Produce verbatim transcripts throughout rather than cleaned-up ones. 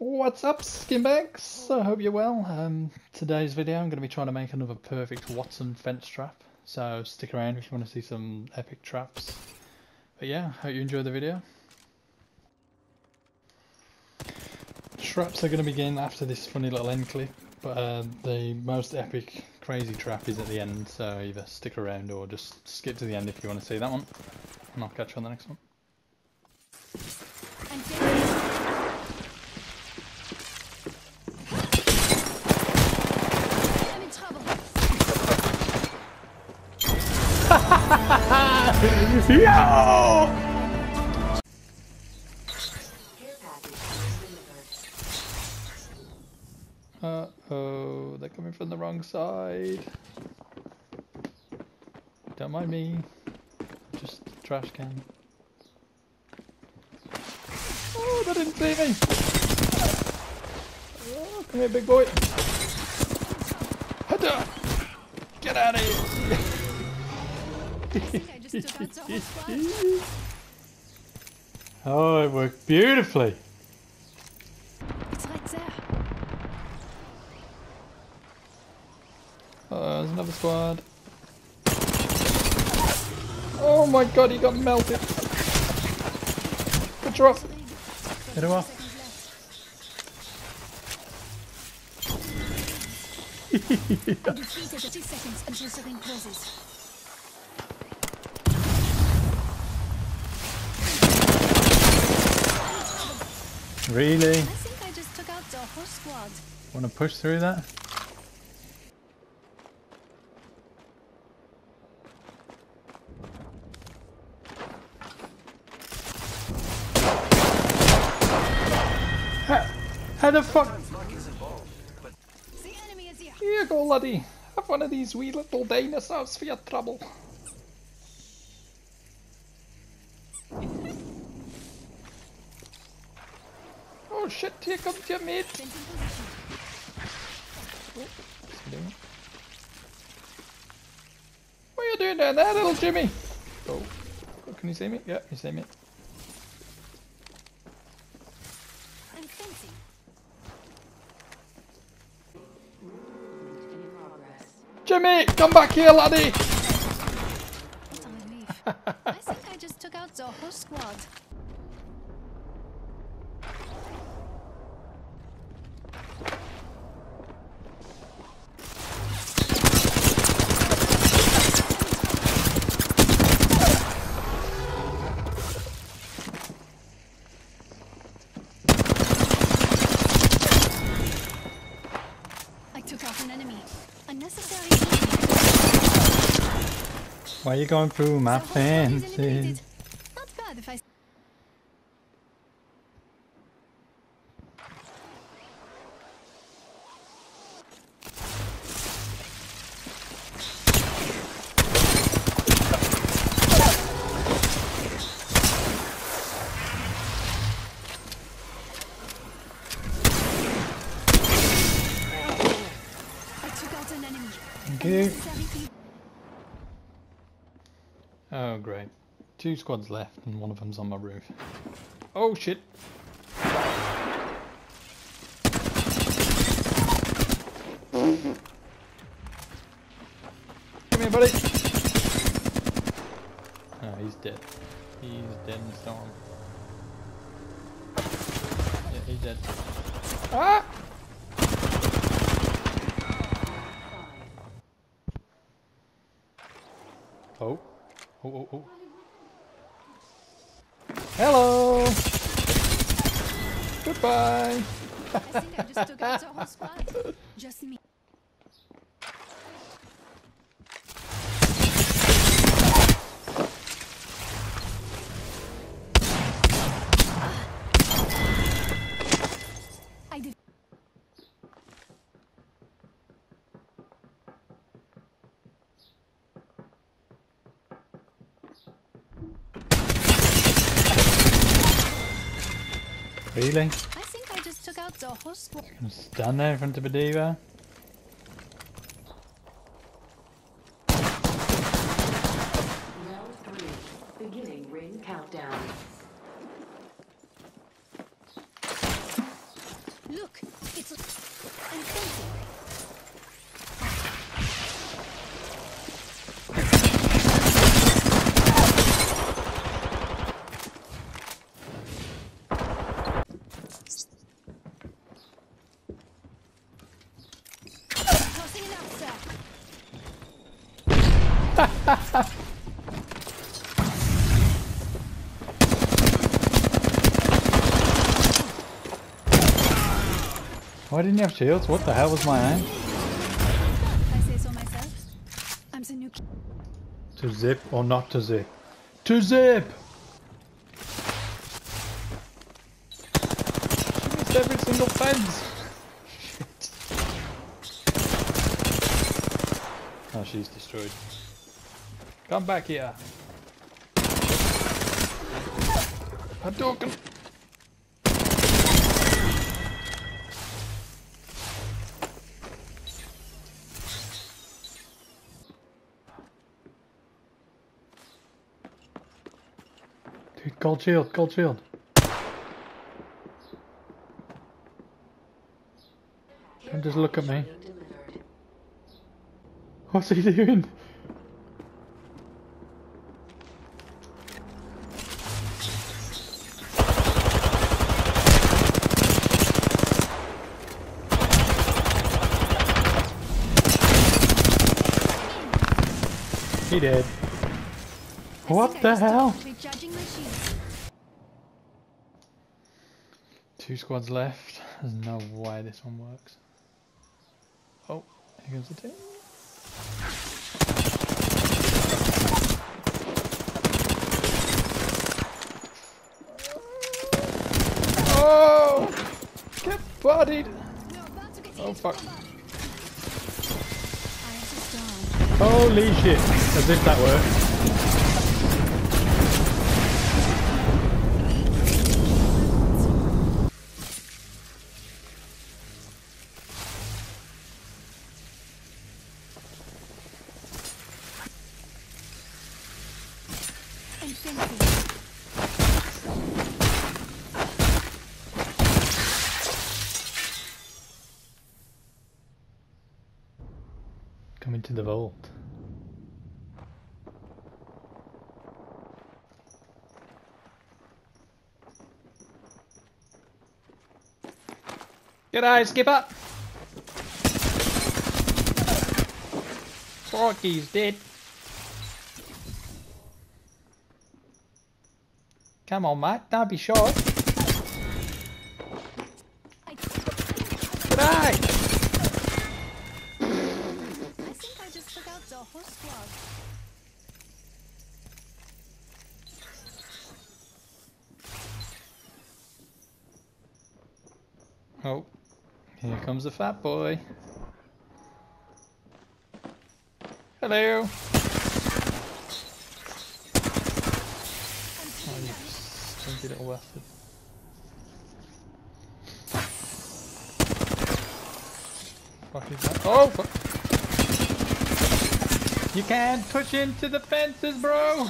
What's up, skinbags? I hope you're well. Um, today's video I'm going to be trying to make another perfect Watson fence trap, so stick around if you want to see some epic traps. But yeah, hope you enjoy the video. Traps are going to begin after this funny little end clip, but uh, the most epic crazy trap is at the end, so either stick around or just skip to the end if you want to see that one, and I'll catch you on the next one. Yo! Uh oh, they're coming from the wrong side. Don't mind me. Just a trash can. Oh, they didn't see me! Oh, come here, big boy! Get out of here! Oh, it worked beautifully. It's right there. Uh, there's another squad. Oh my god, he got melted. Put her off. Hit her off. Defeated at two seconds until something closes. Really? I think I just took out the whole squad. Want to push through that? How, how the fuck? The enemy is here. Here you go, laddie. Have one of these wee little dinosaurs for your trouble. Oh shit, here comes your mate! What are you doing down there, little Jimmy? Oh, can you see me? Yeah, you see me. I'm fencing. Jimmy, come back here, laddie! I think I just took out the whole squad. Why are you going through my fences? Not bad if I... I took out an enemy. Thank you. Oh great, two squads left and one of them's on my roof. Oh shit! Come here, buddy! Oh, he's dead. He's dead in the storm. Yeah, he's dead. Ah! Oh. Oh, oh, oh. Hello! Goodbye! I think I just took out the whole squad. Just me. Really? I think I just took out the whole squad. Just gonna stand there in front of a diva. Round three, beginning ring countdown. Why didn't you have shields? What the hell was my aim? I say so myself. I'm the new. To zip or not to zip? To zip! She missed every single fence! Shit. Oh, she's destroyed. Come back here! I'm talking! Gold shield, gold shield. Don't just look at me. What's he doing? He did. What the hell? Two squads left. There's no way this one works. Oh, here goes the team. Oh! Get bodied! Oh fuck. Holy shit! As if that worked. Come into the vault. G'day, Skipper! Crikey's dead. Come on, mate, don't be shy. G'day! I think I just took out the whole squad. Oh, here comes the fat boy. Hello! Little bastard. Fuck is that? Oh fuck! You can't push into the fences, bro!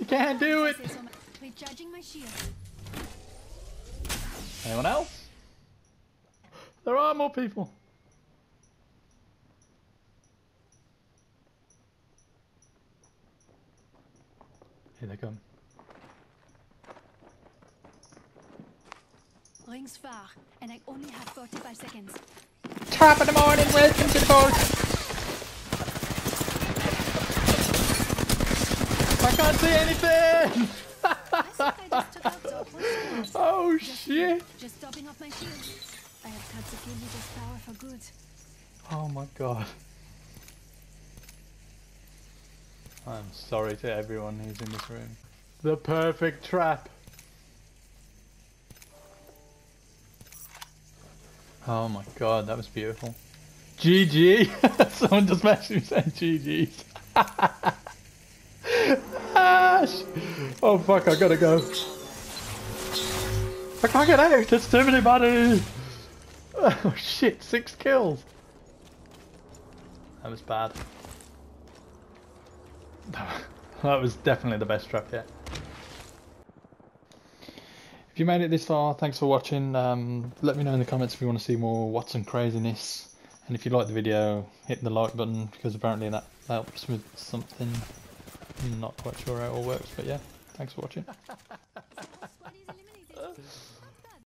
You can't do it! Anyone else? There are more people! Here they come. Rings far, and I only have forty-five seconds. Top of the morning, welcome to the boat! I can't see anything! I I just took out the whole oh just, shit! Just topping off my shield. I have cut the killer's power for good. Oh my god. I'm sorry to everyone who's in this room. The perfect trap! Oh my god, that was beautiful. G G! Someone just messaged me saying G G. Oh fuck, I gotta go. I can't get out, there's too many bodies! Oh shit, six kills! That was bad. That was definitely the best trap yet. If you made it this far, thanks for watching. Um, let me know in the comments if you want to see more Watson craziness. And if you like the video, hit the like button, because apparently that helps with something. I'm not quite sure how it all works, but yeah, thanks for watching.